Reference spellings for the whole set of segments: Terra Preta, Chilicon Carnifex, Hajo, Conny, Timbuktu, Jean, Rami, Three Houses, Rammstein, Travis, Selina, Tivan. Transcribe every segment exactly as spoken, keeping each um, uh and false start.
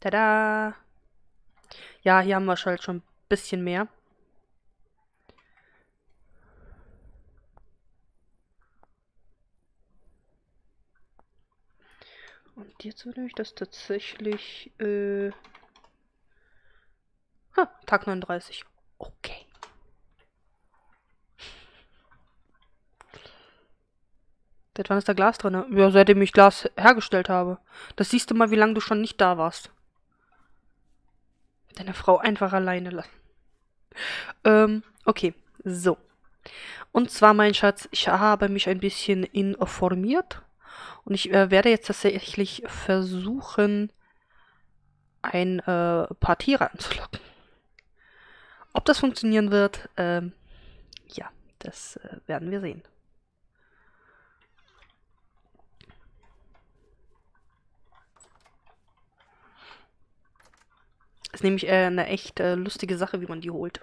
Tada! Ja, hier haben wir halt schon ein bisschen mehr. Und jetzt würde ich das tatsächlich... Äh, ha, Tag neununddreißig. Okay. Seit wann ist da Glas drin? Ja, seitdem ich Glas hergestellt habe. Das siehst du mal, wie lange du schon nicht da warst. Deine Frau einfach alleine lassen. Ähm, okay. So. Und zwar, mein Schatz, ich habe mich ein bisschen informiert. Und ich äh, werde jetzt tatsächlich versuchen, ein äh, paar Tiere anzulocken. Ob das funktionieren wird, ähm, ja, das äh, werden wir sehen. Ist nämlich äh, eine echt äh, lustige Sache, wie man die holt.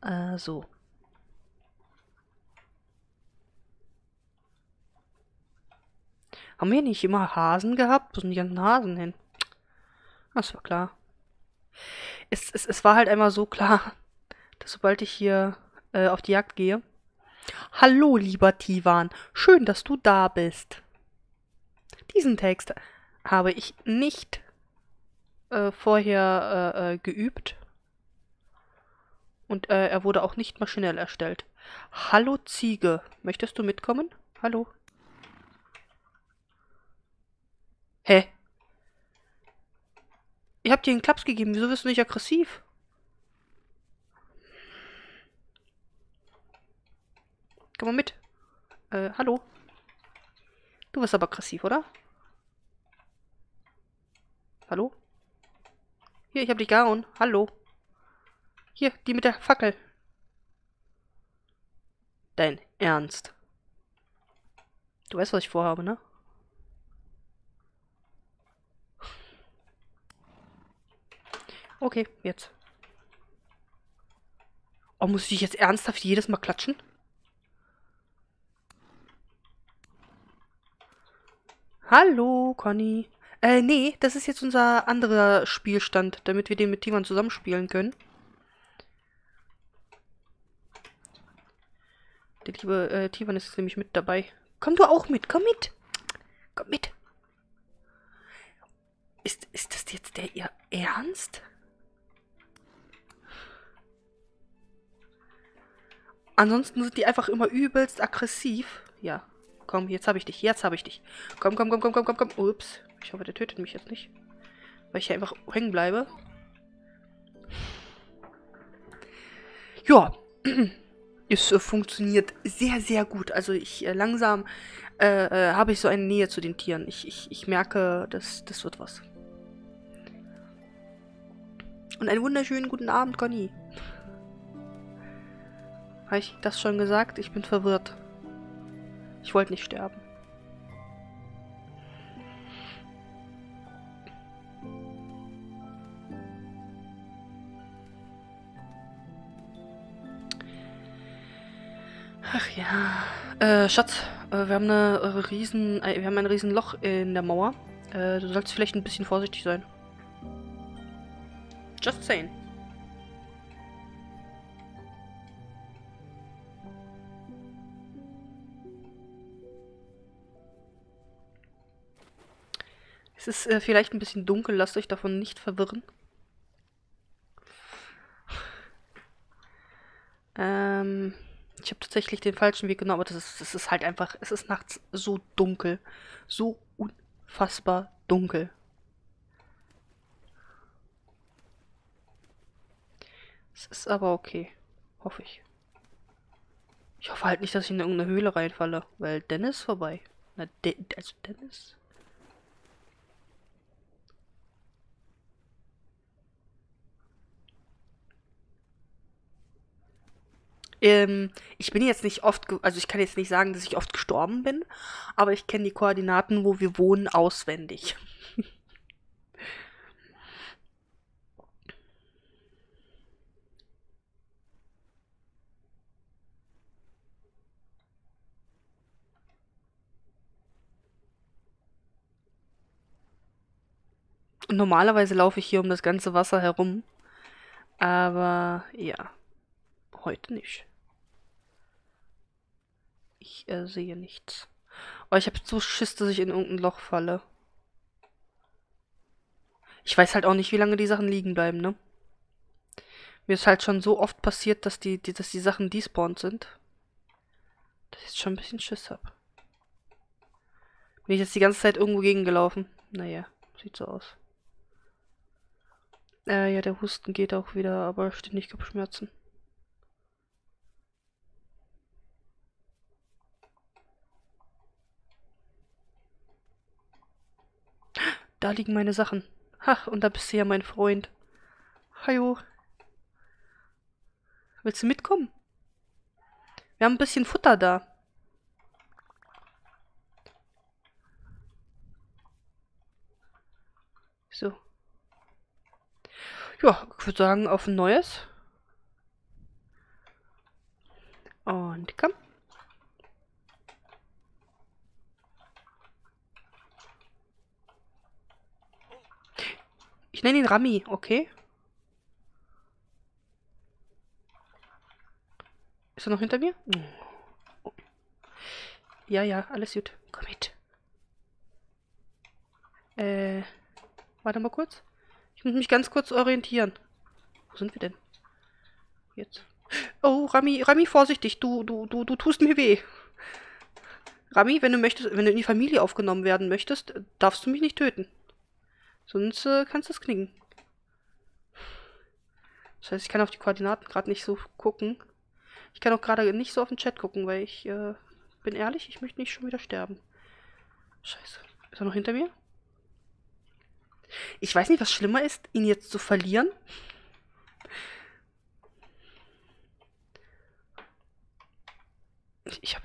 Äh, so. Haben wir nicht immer Hasen gehabt? Wo sind die ganzen Hasen hin? Das war klar. Es, es, es war halt einmal so klar, dass sobald ich hier äh, auf die Jagd gehe... Hallo, lieber Tivan. Schön, dass du da bist. Diesen Text habe ich nicht äh, vorher äh, äh, geübt. Und äh, er wurde auch nicht maschinell erstellt. Hallo, Ziege. Möchtest du mitkommen? Hallo. Hä? Ihr habt dir einen Klaps gegeben. Wieso wirst du nicht aggressiv? Komm mal mit. Äh, hallo. Du wirst aber aggressiv, oder? Hallo? Hier, ich hab dich gehauen. Hallo. Hier, die mit der Fackel. Dein Ernst. Du weißt, was ich vorhabe, ne? Okay, jetzt. Oh, muss ich jetzt ernsthaft jedes Mal klatschen? Hallo, Conny. Äh, nee, das ist jetzt unser anderer Spielstand, damit wir den mit Tivan zusammenspielen können. Der liebe äh, Tivan ist nämlich mit dabei. Komm du auch mit, komm mit. Komm mit. Ist, ist das jetzt der ihr Ernst? Ansonsten sind die einfach immer übelst aggressiv. Ja, komm, jetzt habe ich dich, jetzt habe ich dich. Komm, komm, komm, komm, komm, komm, komm. Ups, ich hoffe, der tötet mich jetzt nicht. Weil ich hier einfach hängen bleibe. Ja, es äh, funktioniert sehr, sehr gut. Also ich äh, langsam äh, äh, habe ich so eine Nähe zu den Tieren. Ich, ich, ich merke, das, das wird was. Und einen wunderschönen guten Abend, Conny. Habe ich das schon gesagt? Ich bin verwirrt. Ich wollte nicht sterben. Ach ja. Äh, Schatz, äh, wir haben eine riesen, äh, wir haben ein riesen Loch in der Mauer. Äh, du sollst vielleicht ein bisschen vorsichtig sein. Just saying. Es ist äh, vielleicht ein bisschen dunkel, lasst euch davon nicht verwirren. Ähm, ich habe tatsächlich den falschen Weg genommen, aber das ist, das ist halt einfach, es ist nachts so dunkel. So unfassbar dunkel. Es ist aber okay, hoffe ich. Ich hoffe halt nicht, dass ich in irgendeine Höhle reinfalle, weil Dennis vorbei. Na, De- also Dennis... Ähm, ich bin jetzt nicht oft, also ich kann jetzt nicht sagen, dass ich oft gestorben bin, aber ich kenne die Koordinaten, wo wir wohnen, auswendig. Und normalerweise laufe ich hier um das ganze Wasser herum. Aber ja, heute nicht. Ich äh, sehe nichts. Oh, ich habe so Schiss, dass ich in irgendein Loch falle. Ich weiß halt auch nicht, wie lange die Sachen liegen bleiben, ne? Mir ist halt schon so oft passiert, dass die, die, dass die Sachen despawned sind. Dass ich jetzt schon ein bisschen Schiss habe. Bin ich jetzt die ganze Zeit irgendwo gegengelaufen? Naja, sieht so aus. Äh, ja, der Husten geht auch wieder, aber ständig Kopfschmerzen. Da liegen meine Sachen. Ha, und da bist du ja mein Freund. Hajo. Willst du mitkommen? Wir haben ein bisschen Futter da. So. Ja, ich würde sagen, auf ein neues. Und komm. Ich nenne ihn Rami, okay? Ist er noch hinter mir? Oh. Ja, ja, alles gut. Komm mit. Äh, warte mal kurz. Ich muss mich ganz kurz orientieren. Wo sind wir denn? Jetzt. Oh, Rami, Rami, vorsichtig. Du, du, du, du tust mir weh. Rami, wenn du möchtest, wenn du in die Familie aufgenommen werden möchtest, darfst du mich nicht töten. Sonst äh, kannst du es knicken. Das heißt, ich kann auf die Koordinaten gerade nicht so gucken. Ich kann auch gerade nicht so auf den Chat gucken, weil ich äh, bin ehrlich, ich möchte nicht schon wieder sterben. Scheiße. Ist er noch hinter mir? Ich weiß nicht, was schlimmer ist, ihn jetzt zu verlieren. Ich, ich hab...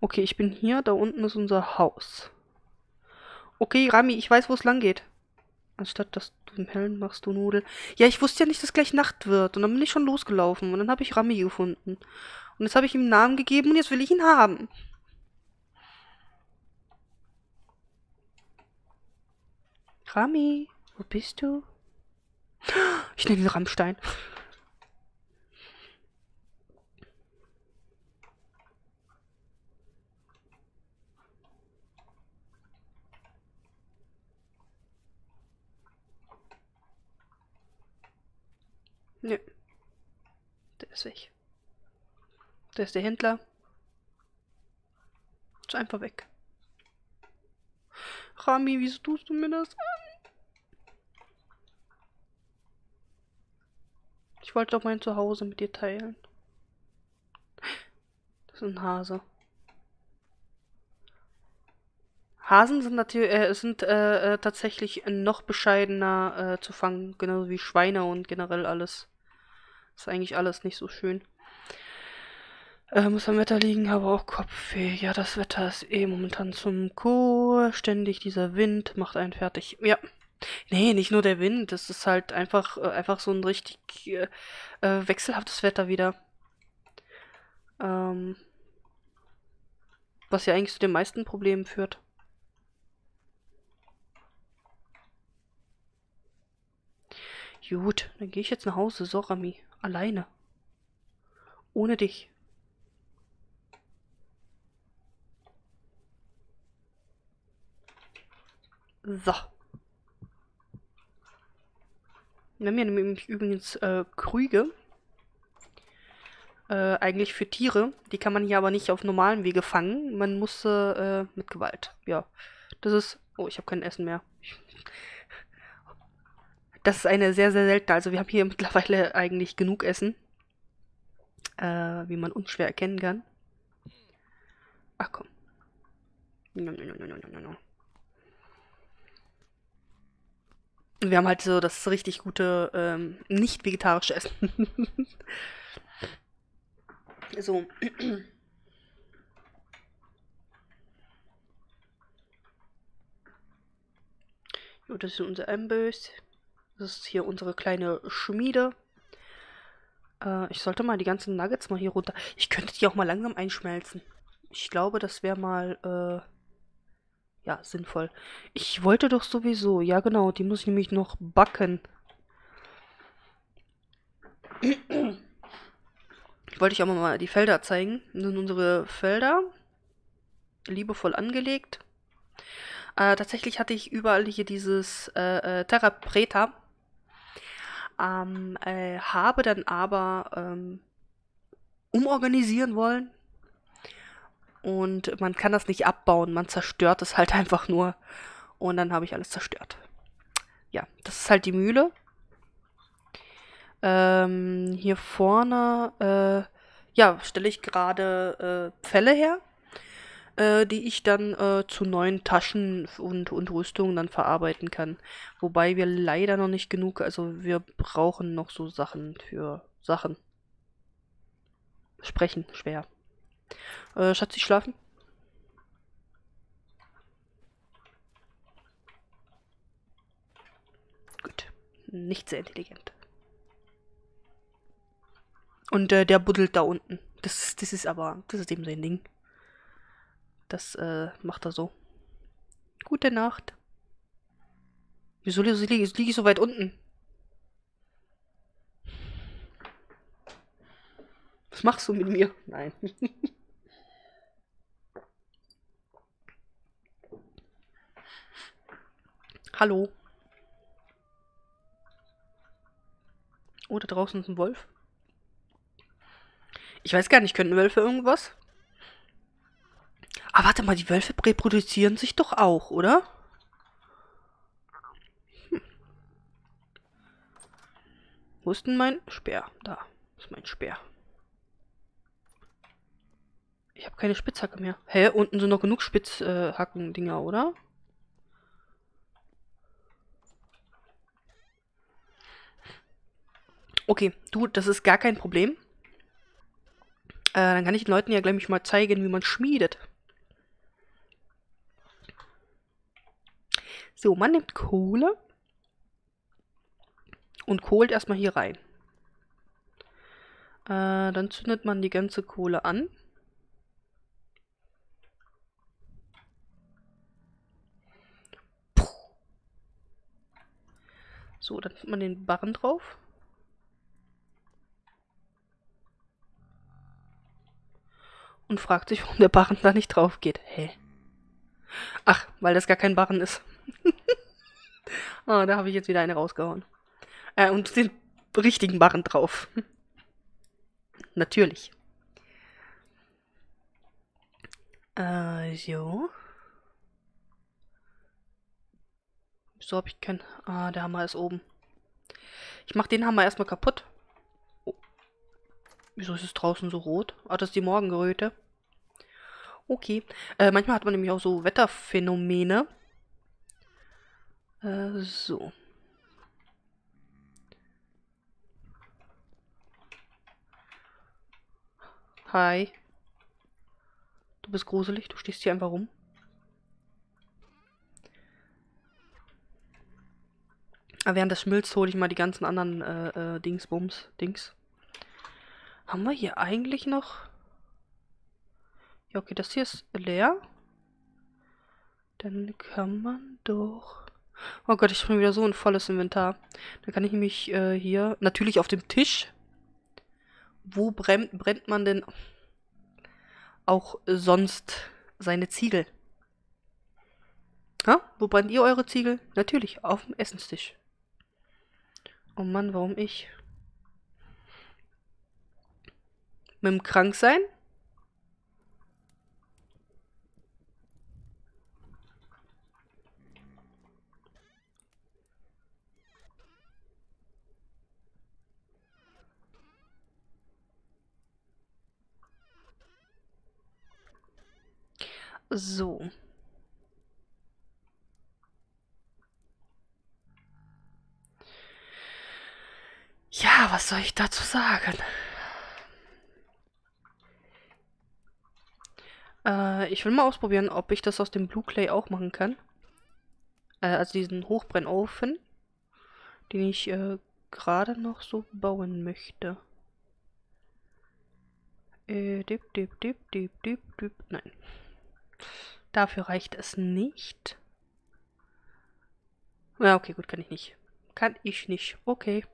Okay, ich bin hier. Da unten ist unser Haus. Okay, Rami, ich weiß, wo es lang geht. Anstatt, dass du im Hellen machst, du Nudel. Ja, ich wusste ja nicht, dass gleich Nacht wird. Und dann bin ich schon losgelaufen. Und dann habe ich Rami gefunden. Und jetzt habe ich ihm einen Namen gegeben und jetzt will ich ihn haben. Rami, wo bist du? Ich nenne ihn Rammstein. Nö. Der ist weg. Der ist der Händler. Ist einfach weg. Rami, wieso tust du mir das an? Ich wollte doch mein Zuhause mit dir teilen. Das ist ein Hase. Hasen sind, natürlich, äh, sind äh, tatsächlich noch bescheidener äh, zu fangen. Genauso wie Schweine und generell alles. Ist eigentlich alles nicht so schön. Äh, muss am Wetter liegen, aber auch Kopfweh. Ja, das Wetter ist eh momentan zum Kohl. Ständig dieser Wind macht einen fertig. Ja. Nee, nicht nur der Wind. Das ist halt einfach, äh, einfach so ein richtig äh, äh, wechselhaftes Wetter wieder. Ähm, was ja eigentlich zu den meisten Problemen führt. Gut, dann gehe ich jetzt nach Hause, so Rami. Alleine. Ohne dich. So. Wir haben ja nämlich übrigens äh, Krüge. Äh, eigentlich für Tiere. Die kann man hier aber nicht auf normalem Wege fangen. Man muss äh, mit Gewalt. Ja. Das ist... Oh, ich habe kein Essen mehr. Ich Das ist eine sehr, sehr seltene. Also wir haben hier mittlerweile eigentlich genug Essen. Äh, wie man unschwer erkennen kann. Ach komm. Wir haben halt so das richtig gute, ähm, nicht vegetarische Essen. So. Jo, das ist unser Amboss. Das ist hier unsere kleine Schmiede. Äh, ich sollte mal die ganzen Nuggets mal hier runter... Ich könnte die auch mal langsam einschmelzen. Ich glaube, das wäre mal... Äh, Ja, sinnvoll. Ich wollte doch sowieso. Ja, genau. Die muss ich nämlich noch backen. Ich wollte euch auch mal die Felder zeigen. Das sind unsere Felder. Liebevoll angelegt. Äh, tatsächlich hatte ich überall hier dieses äh, äh, Terra Preta. Ähm, äh, habe dann aber ähm, umorganisieren wollen. Und man kann das nicht abbauen, man zerstört es halt einfach nur. Und dann habe ich alles zerstört. Ja, das ist halt die Mühle. Ähm, hier vorne, äh, ja, stelle ich gerade äh, Pfähle her, äh, die ich dann äh, zu neuen Taschen und, und Rüstungen dann verarbeiten kann. Wobei wir leider noch nicht genug, also wir brauchen noch so Sachen für Sachen. Sprechen, schwer. Äh, Schatzi, schlafen? Gut. Nicht sehr intelligent. Und äh, der buddelt da unten. Das, das ist aber, das ist eben sein Ding. Das äh, macht er so. Gute Nacht. Wieso liege ich so weit unten? Was machst du mit mir? Nein. Hallo. Oh, da draußen ist ein Wolf. Ich weiß gar nicht, könnten Wölfe irgendwas? Ah, warte mal, die Wölfe reproduzieren sich doch auch, oder? Hm. Wo ist denn mein Speer? Da ist mein Speer. Ich habe keine Spitzhacke mehr. Hä? Unten sind noch genug Spitzhacken-Dinger, äh, oder? Okay, du, das ist gar kein Problem. Äh, dann kann ich den Leuten ja gleich mal zeigen, wie man schmiedet. So, man nimmt Kohle und kohlt erstmal hier rein. Äh, dann zündet man die ganze Kohle an. So, dann tut man den Barren drauf. Und fragt sich, warum der Barren da nicht drauf geht. Hä? Ach, weil das gar kein Barren ist. Ah, da habe ich jetzt wieder eine rausgehauen. Äh, und den richtigen Barren drauf. Natürlich. Äh, so. So habe ich keinen... Ah, der Hammer ist oben. Ich mache den Hammer erstmal kaputt. Oh. Wieso ist es draußen so rot? Ah, das ist die Morgenröte. Okay. Äh, manchmal hat man nämlich auch so Wetterphänomene. Äh, so. Hi. Du bist gruselig, du stehst hier einfach rum. Während das schmilzt, hole ich mal die ganzen anderen äh, äh, Dingsbums. Dings. Haben wir hier eigentlich noch... Ja, okay, das hier ist leer. Dann kann man doch... Oh Gott, ich habe wieder so ein volles Inventar. Dann kann ich mich äh, hier... Natürlich auf dem Tisch. Wo brennt, brennt man denn auch sonst seine Ziegel? Ha? Wo brennt ihr eure Ziegel? Natürlich, auf dem Essenstisch. Oh Mann, warum ich? Mit dem Kranksein? So. Ja, was soll ich dazu sagen? Äh, ich will mal ausprobieren, ob ich das aus dem Blue Clay auch machen kann. Äh, also diesen Hochbrennofen, den ich äh, gerade noch so bauen möchte. Äh, dip, dip, dip, dip, dip, dip, nein. Dafür reicht es nicht. Ja, okay, gut, kann ich nicht. Kann ich nicht. Okay.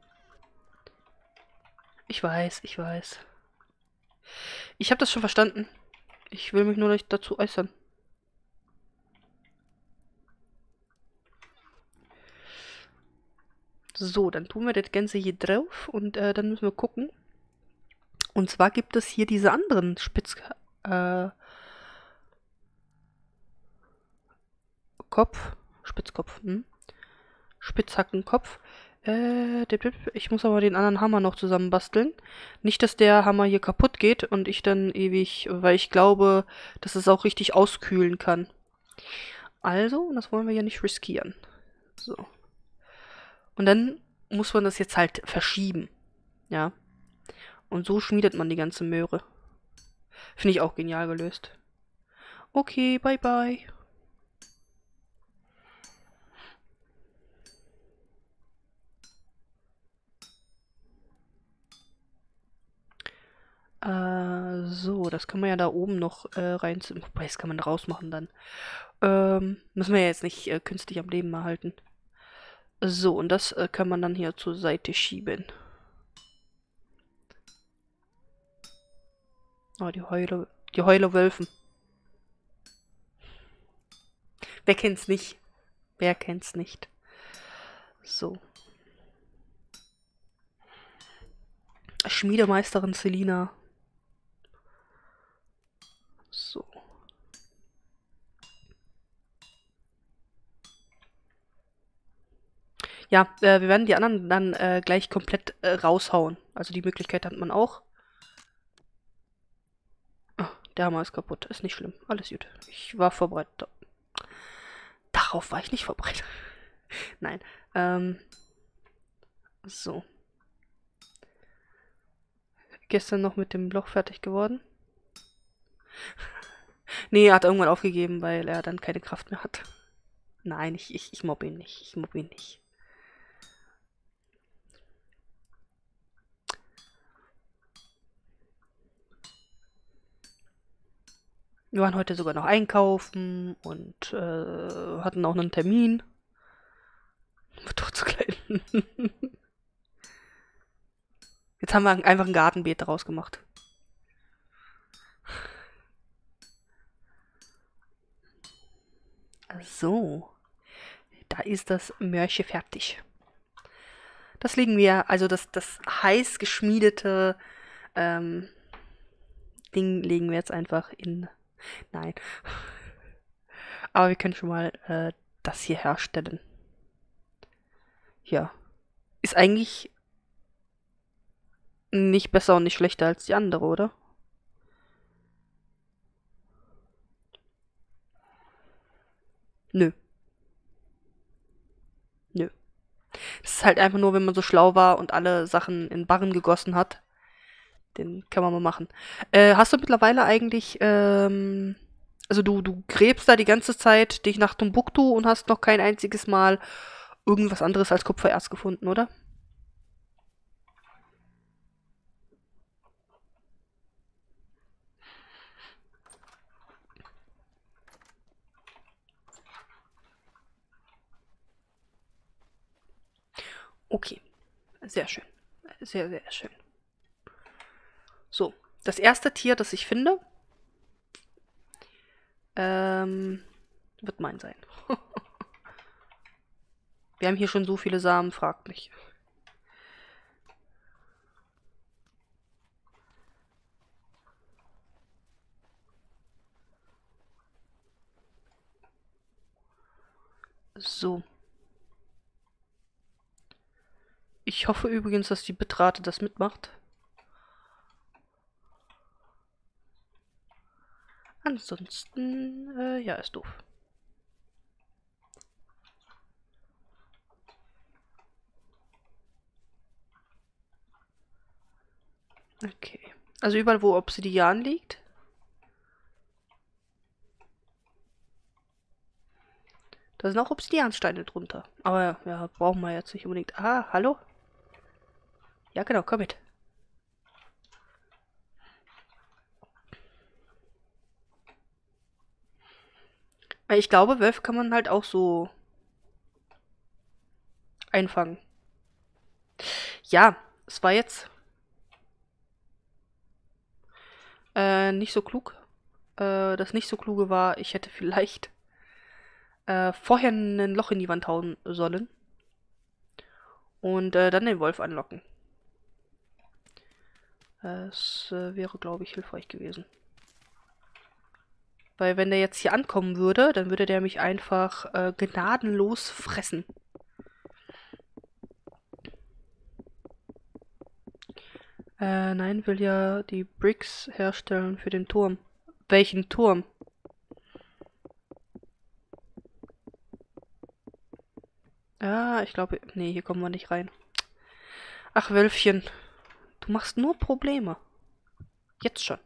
Ich weiß, ich weiß. Ich habe das schon verstanden. Ich will mich nur nicht dazu äußern. So, dann tun wir das Ganze hier drauf und äh, dann müssen wir gucken. Und zwar gibt es hier diese anderen Spitz... Äh, Kopf. Spitzkopf. Hm? Spitzhackenkopf. Äh, ich muss aber den anderen Hammer noch zusammenbasteln. Nicht, dass der Hammer hier kaputt geht und ich dann ewig... Weil ich glaube, dass es auch richtig auskühlen kann. Also, das wollen wir ja nicht riskieren. So. Und dann muss man das jetzt halt verschieben. Ja. Und so schmiedet man die ganze Möhre. Finde ich auch genial gelöst. Okay, bye bye. Äh, so, das kann man ja da oben noch äh, reinziehen. Wobei, das kann man rausmachen dann. Ähm, müssen wir ja jetzt nicht äh, künstlich am Leben erhalten. So, und das äh, kann man dann hier zur Seite schieben. Oh, die Heule, die Heulewölfen. Wer kennt's nicht? Wer kennt's nicht? So. Schmiedemeisterin Selina. So. Ja, äh, wir werden die anderen dann äh, gleich komplett äh, raushauen. Also die Möglichkeit hat man auch. Oh, der Hammer ist kaputt. Ist nicht schlimm. Alles gut. Ich war vorbereitet. Darauf war ich nicht vorbereitet. Nein. Ähm, so. Gestern noch mit dem Block fertig geworden. Nee, er hat irgendwann aufgegeben, weil er dann keine Kraft mehr hat. Nein, ich, ich, ich mobb ihn nicht. Ich mobb ihn nicht. Wir waren heute sogar noch einkaufen und äh, hatten auch einen Termin. War doch zu klein. Jetzt haben wir einfach ein Gartenbeet daraus gemacht. So. Da ist das Mörche fertig. Das legen wir, also das, das heiß geschmiedete ähm, Ding legen wir jetzt einfach in... Nein. Aber wir können schon mal äh, das hier herstellen. Ja. Ist eigentlich nicht besser und nicht schlechter als die andere, oder? Nö. Nö. Das ist halt einfach nur, wenn man so schlau war und alle Sachen in Barren gegossen hat. Den kann man mal machen. Äh, hast du mittlerweile eigentlich, ähm, also du, du gräbst da die ganze Zeit dich nach Timbuktu und hast noch kein einziges Mal irgendwas anderes als Kupfererz gefunden, oder? Okay, sehr schön. Sehr, sehr schön. So, das erste Tier, das ich finde, ähm, wird mein sein. Wir haben hier schon so viele Samen, fragt mich. So. Ich hoffe übrigens, dass die Bitrate das mitmacht. Ansonsten, äh, ja, ist doof. Okay. Also überall, wo Obsidian liegt. Da sind auch Obsidiansteine drunter. Aber ja, brauchen wir jetzt nicht unbedingt. Ah, hallo? Ja, genau, komm mit. Weil ich glaube, Wölfe kann man halt auch so einfangen. Ja, es war jetzt äh, nicht so klug. Äh, das nicht so kluge war, ich hätte vielleicht äh, vorher ein Loch in die Wand hauen sollen. Und äh, dann den Wolf anlocken. Das äh, wäre, glaube ich, hilfreich gewesen. Weil wenn der jetzt hier ankommen würde, dann würde der mich einfach äh, gnadenlos fressen. Äh, nein, will ja die Bricks herstellen für den Turm. Welchen Turm? Ah, ich glaube... Nee, hier kommen wir nicht rein. Ach, Wölfchen. Du machst nur Probleme. Jetzt schon.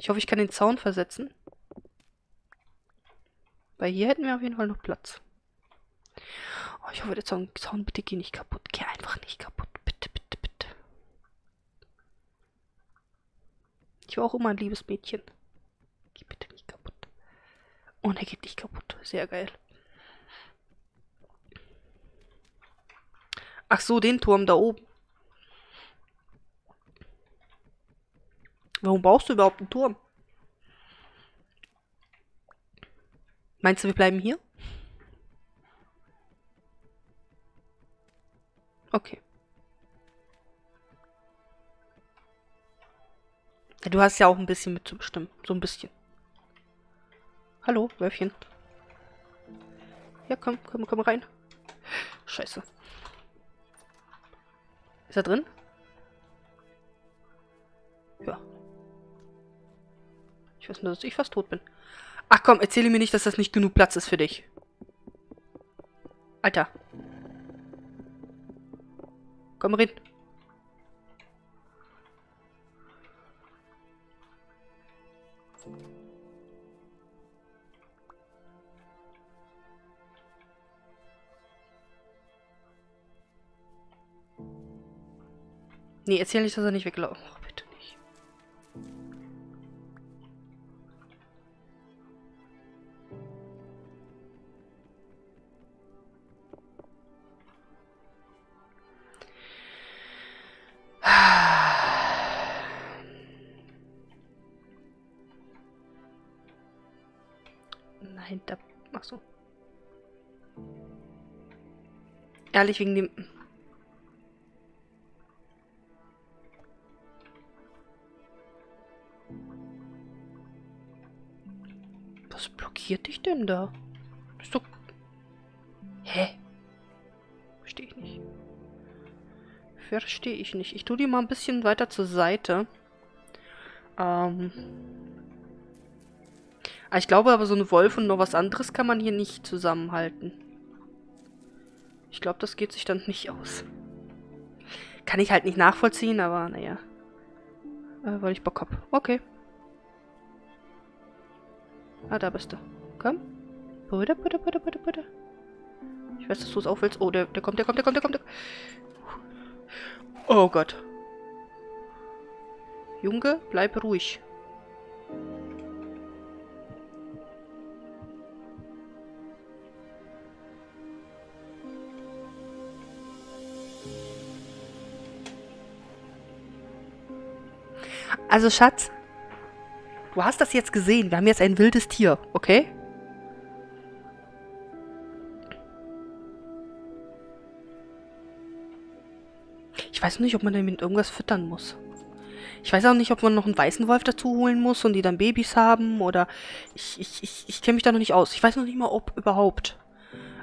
Ich hoffe, ich kann den Zaun versetzen. Weil hier hätten wir auf jeden Fall noch Platz. Oh, ich hoffe, der Zaun, Zaun bitte geh nicht kaputt. Geh einfach nicht kaputt. Bitte, bitte, bitte. Ich war auch immer ein liebes Mädchen. Geh bitte nicht kaputt. Und er geht nicht kaputt. Sehr geil. Ach so, den Turm da oben. Warum brauchst du überhaupt einen Turm? Meinst du, wir bleiben hier? Okay. Du hast ja auch ein bisschen mitzubestimmen. So ein bisschen. Hallo, Wölfchen. Ja, komm, komm, komm rein. Scheiße. Ist er drin? Ja. Ich weiß nur, dass ich fast tot bin. Ach komm, erzähle mir nicht, dass das nicht genug Platz ist für dich. Alter. Komm rein. Nee, erzähl nicht, dass er nicht weglaufen. Oh, bitte nicht. Nein, da... Ach so. Ehrlich, wegen dem... Was blockiert dich denn da? Ist doch... Hä? Verstehe ich nicht. Verstehe ich nicht. Ich tue die mal ein bisschen weiter zur Seite. Ähm... Ah, ich glaube aber, so ein Wolf und noch was anderes kann man hier nicht zusammenhalten. Ich glaube, das geht sich dann nicht aus. Kann ich halt nicht nachvollziehen, aber naja. Äh, weil ich Bock hab. Okay. Ah, da bist du. Komm. Bitte, bitte, bitte, bitte, bitte. Ich weiß, dass du es auch willst. Oh, der, der kommt, der kommt, der kommt, der kommt, der kommt. Oh Gott. Junge, bleib ruhig. Also, Schatz. Du hast das jetzt gesehen. Wir haben jetzt ein wildes Tier, okay? Ich weiß nicht, ob man damit irgendwas füttern muss. Ich weiß auch nicht, ob man noch einen weißen Wolf dazu holen muss und die dann Babys haben oder... Ich, ich, ich, ich kenne mich da noch nicht aus. Ich weiß noch nicht mal, ob überhaupt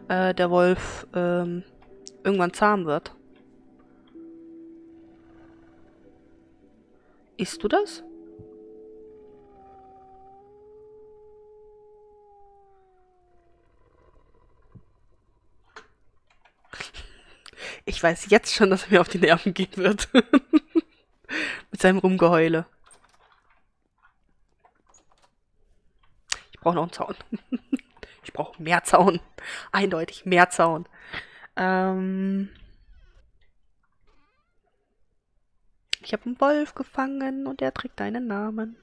äh, der Wolf ähm, irgendwann zahm wird. Isst du das? Ich weiß jetzt schon, dass er mir auf die Nerven gehen wird. Mit seinem Rumgeheule. Ich brauche noch einen Zaun. Ich brauche mehr Zaun. Eindeutig mehr Zaun. Ähm ich habe einen Wolf gefangen und er trägt deinen Namen.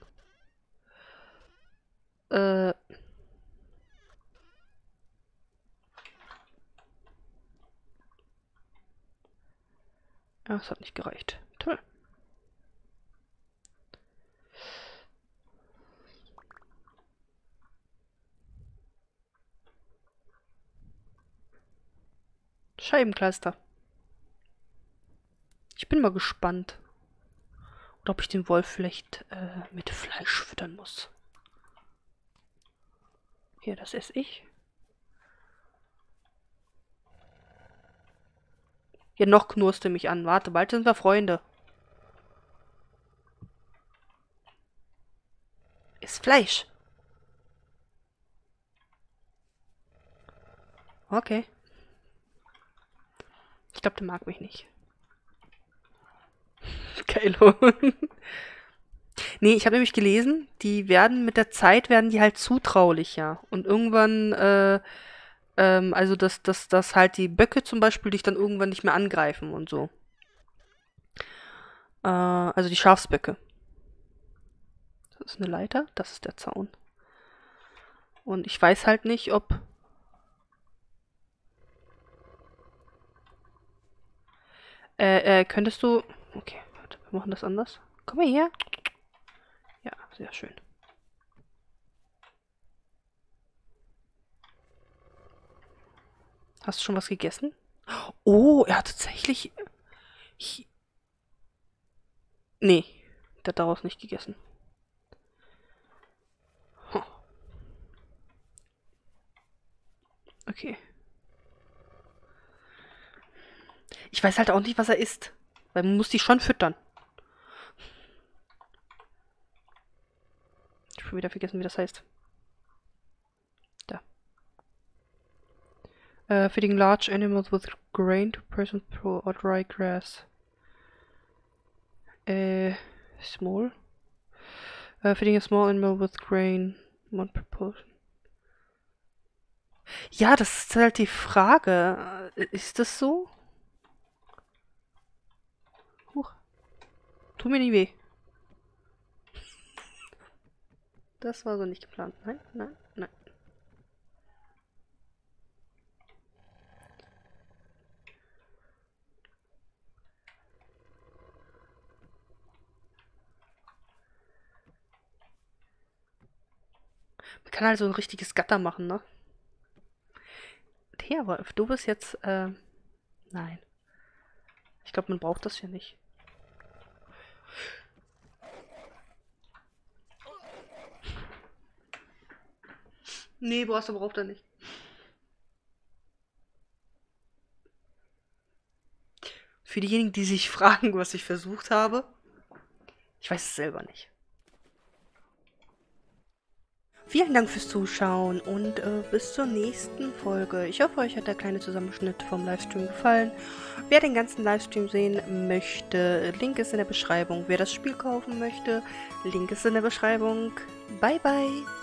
Äh... Ja, es hat nicht gereicht. Toll. Scheibenkleister. Ich bin mal gespannt, ob ich den Wolf vielleicht äh, mit Fleisch füttern muss. Hier, das esse ich. Ja, noch knurste mich an. Warte, bald sind wir Freunde. Ist Fleisch. Okay. Ich glaube, der mag mich nicht. Geilo. Nee, ich habe nämlich gelesen, die werden mit der Zeit, werden die halt zutraulicher. Und irgendwann, äh, ähm, also dass, dass, dass halt die Böcke zum Beispiel dich dann irgendwann nicht mehr angreifen und so. Äh, also die Schafsböcke. Das ist eine Leiter, das ist der Zaun. Und ich weiß halt nicht, ob... Äh, äh, könntest du... Okay, warte, wir machen das anders. Komm mal her. Ja, sehr schön. Hast du schon was gegessen? Oh, er hat tatsächlich... Ich... Nee, der hat daraus nicht gegessen. Hm. Okay. Ich weiß halt auch nicht, was er isst. Weil man muss die schon füttern. Ich habe wieder vergessen, wie das heißt. Da. Uh, feeding large animals with grain to present pro or dry grass. Uh, small. Uh, feeding a small animal with grain. One proportion. Ja, das ist halt die Frage. Ist das so? Tut mir nicht weh. Das war so nicht geplant. Nein, nein, nein. Man kann halt so ein richtiges Gatter machen, ne? Der Wolf, du bist jetzt... Äh, nein. Ich glaube, man braucht das hier nicht. Nee, brauchst du, braucht er nicht. Für diejenigen, die sich fragen, was ich versucht habe, ich weiß es selber nicht. Vielen Dank fürs Zuschauen und äh, bis zur nächsten Folge. Ich hoffe, euch hat der kleine Zusammenschnitt vom Livestream gefallen. Wer den ganzen Livestream sehen möchte, Link ist in der Beschreibung. Wer das Spiel kaufen möchte, Link ist in der Beschreibung. Bye, bye!